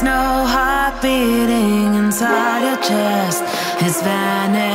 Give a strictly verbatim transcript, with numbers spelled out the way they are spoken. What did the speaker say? There's no heart beating inside your chest. It's vanished.